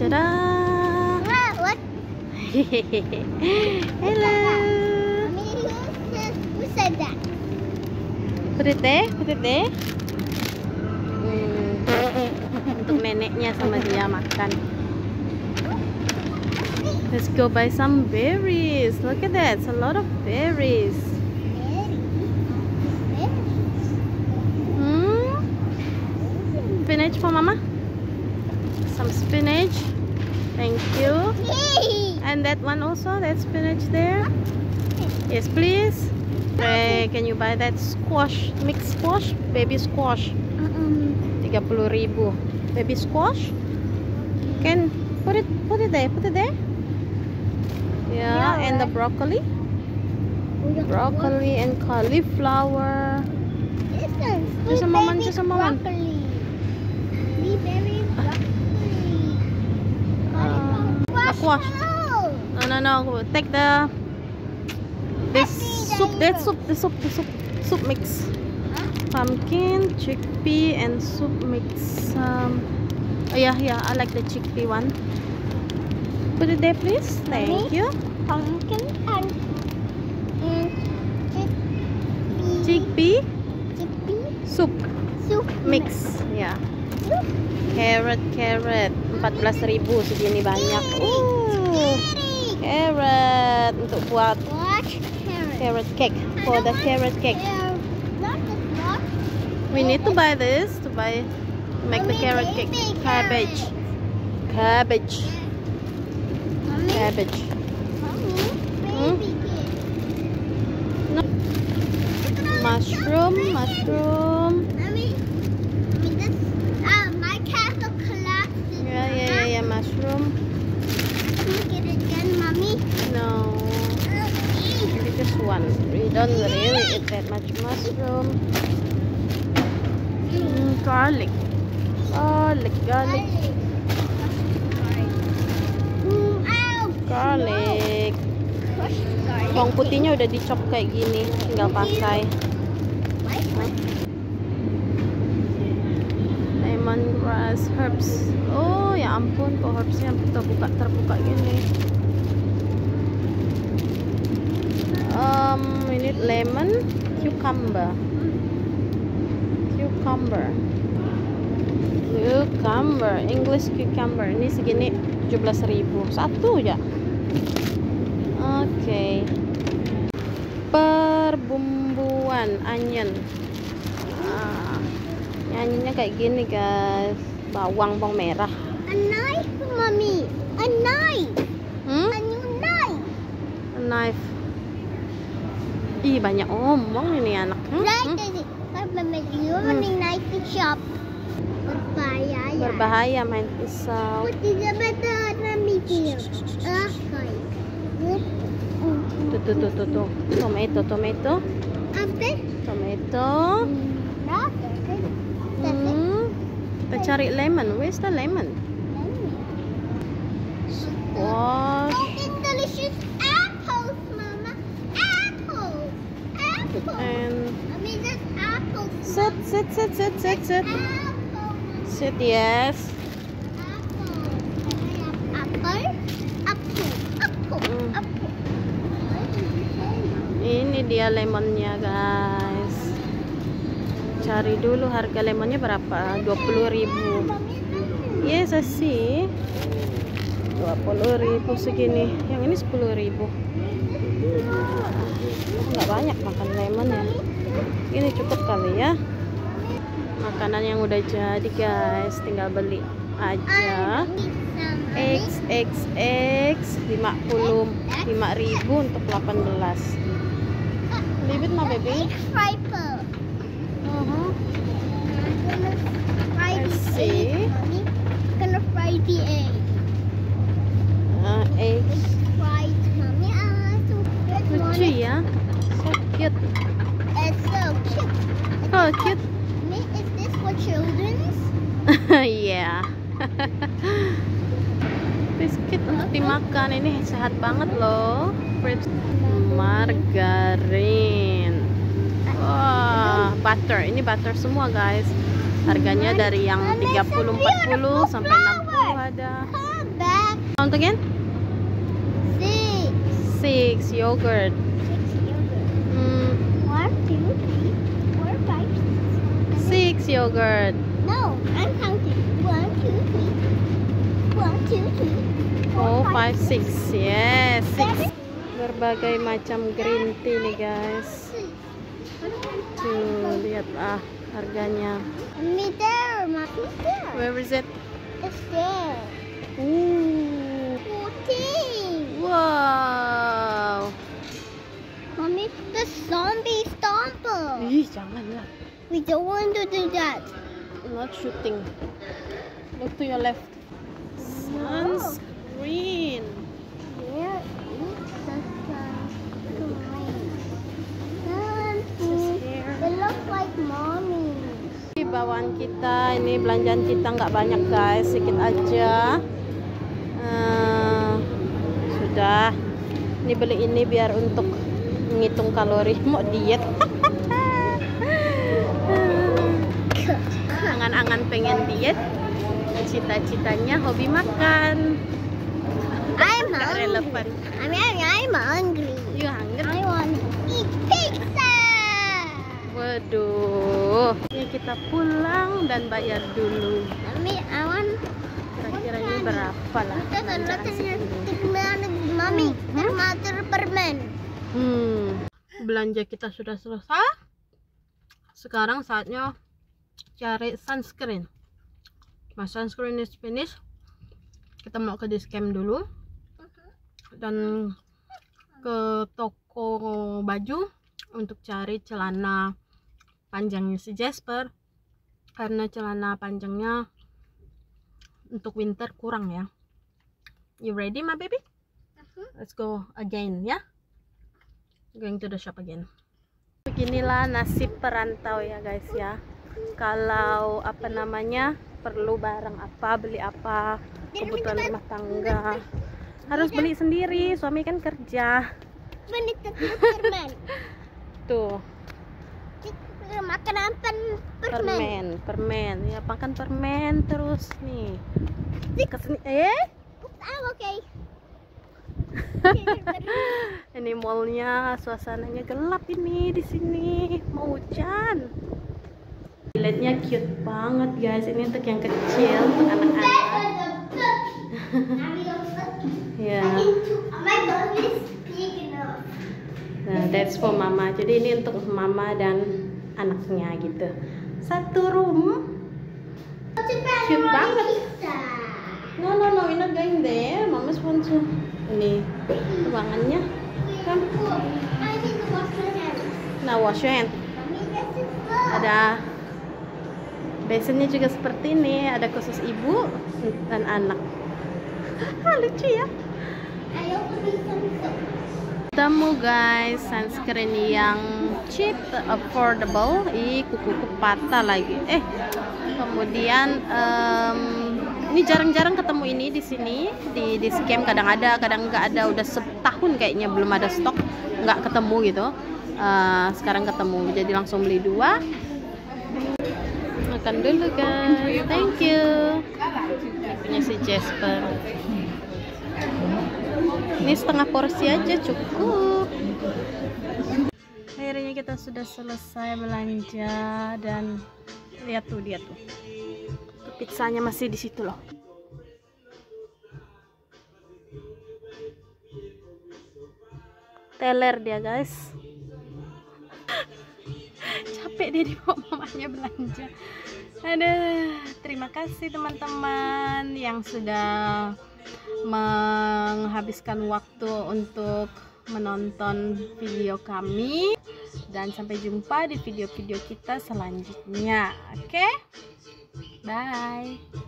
Tada! Wow, what? Hello. Who said that? Put it there. Put it there. Untuk neneknya sama dia makan. Let's go buy some berries. Look at that. It's a lot of berries. Spinach for Mama. Some spinach. Thank you. And that one also. That spinach there. Yes, please. Hey, can you buy that squash? Mixed squash, baby squash. 30.000. Baby squash. Can put it there. Put it there. Yeah, yeah, and the broccoli. Broccoli and cauliflower. Just a moment, just a moment. Blueberry, broccoli. Squash. No. Take the soup mix. Pumpkin, chickpea, and soup mix. Yeah, I like the chickpea one. Put it there, please. Thank you. Pumpkin and chickpea soup mix. Ya. Yeah. Carrot 14.000 segini banyak. Carrot untuk buat carrot cake for the carrot cake. We need to buy this to make the carrot cake. Cabbage. Mushroom. My castle collapsed. Yeah, mushroom. Can you get it again, Mommy? No. Maybe just one. We don't really eat that much mushroom. Garlic. Garlic. Bawang putihnya udah dicop kayak gini, tinggal pakai. Lemon grass herbs. Oh ya ampun, kok herbsnya terbuka gini. We need lemon, cucumber. English cucumber ini segini 17.000 satu ya. Oke. Perbumbuan onion. Onionnya kayak gini, guys. Bawang merah. A knife, Mommy. A knife. A new knife. A knife. Ih, banyak omong ini anak. Berbahaya main pisau. Tuh. Tomato. Kita cari lemon. Where's the lemon? Squash. Delicious apples, Mama. Apples. And apples. Sit. Sit, yes. Apple. Ini dia lemonnya, guys. Cari dulu harga lemonnya berapa? 20.000. Yes, I see. 20.000 segini. Yang ini 10.000. Enggak banyak makan lemon ya. Ini cukup kali ya. Makanan yang udah jadi, guys, tinggal beli aja. X 55.000 untuk 18. Leave it, my baby. Gonna fry the egg. Eggs. Lucu ya. So cute. It's so cute. Oh, cute. Children's? Yeah. Biskuit untuk dimakan, ini sehat banget loh. Margarin. Wah, butter. Ini butter semua, guys. Harganya dari yang 30-40 sampai 60 ada. count again? 6. 6 yogurt. 6 yogurt. 1, 2, 3, 4, 5, 6. 6 yogurt. No, I'm counting. 1, 2, 3, 4, 5, 6. Yes, 6. Berbagai macam green tea nih guys. Tuh, lihat harganya. Where is it? It's there. Ooh. 14. Wow. Mommy, the zombie stomper. Ih, janganlah. We don't want to do that. I'm not shooting. Look to your left. Sunscreen. Where is the sunscreen? It looks like mommy. Bawaan kita ini, belanjaan kita nggak banyak guys, sedikit aja. Sudah, ini beli ini biar untuk menghitung kalori, mau diet. Angan-angan pengen diet, cita-citanya hobi makan. I'm hungry. Relevan. I'm hungry. You hungry? I want to eat pizza. Waduh. Ini kita pulang dan bayar dulu. Mami, awan. Kira-kira ini berapa lah? Mami, termasuk permen. Belanja kita sudah selesai. Sekarang saatnya cari sunscreen. Mas, sunscreen is finish. Kita mau ke discount dulu dan ke toko baju untuk cari celana panjangnya si Jasper, karena celana panjangnya untuk winter kurang ya. You ready my baby? Let's go again ya. Going to the shop again. Beginilah nasib perantau ya guys ya. Kalau apa namanya perlu barang apa, beli apa, kebutuhan rumah tangga harus beli sendiri, suami kan kerja. Tuh, makanan permen ya, makan permen terus nih kesini. Okay. Ini mallnya, suasananya gelap ini di sini, mau hujan. Lihatnya cute banget guys, ini untuk yang kecil, untuk anak-anak ya. Nah, that's for mama, jadi ini untuk mama dan anaknya gitu, satu room. Cute banget. No, we're not going there. Mama want to. Ini ruangannya. Come. Nah, wash hand. Ada basinnya juga seperti ini, ada khusus ibu dan anak. Lucu ya. Temu guys, sunscreen yang cheap, affordable. Kuku patah lagi. Kemudian ini jarang-jarang ketemu ini di sini, di scam kadang ada, kadang nggak ada. Udah setahun kayaknya belum ada stok, nggak ketemu gitu. Sekarang ketemu, jadi langsung beli dua. Makan dulu guys. Thank you. Ini punya si Jasper. Ini setengah porsi aja cukup. Akhirnya kita sudah selesai belanja dan lihat tuh dia tuh. Pizzanya masih di situ loh. Teler dia guys. Capek dia dibawa mamanya belanja. Aduh, terima kasih teman-teman yang sudah menghabiskan waktu untuk menonton video kami, dan sampai jumpa di video-video kita selanjutnya. Oke? Bye.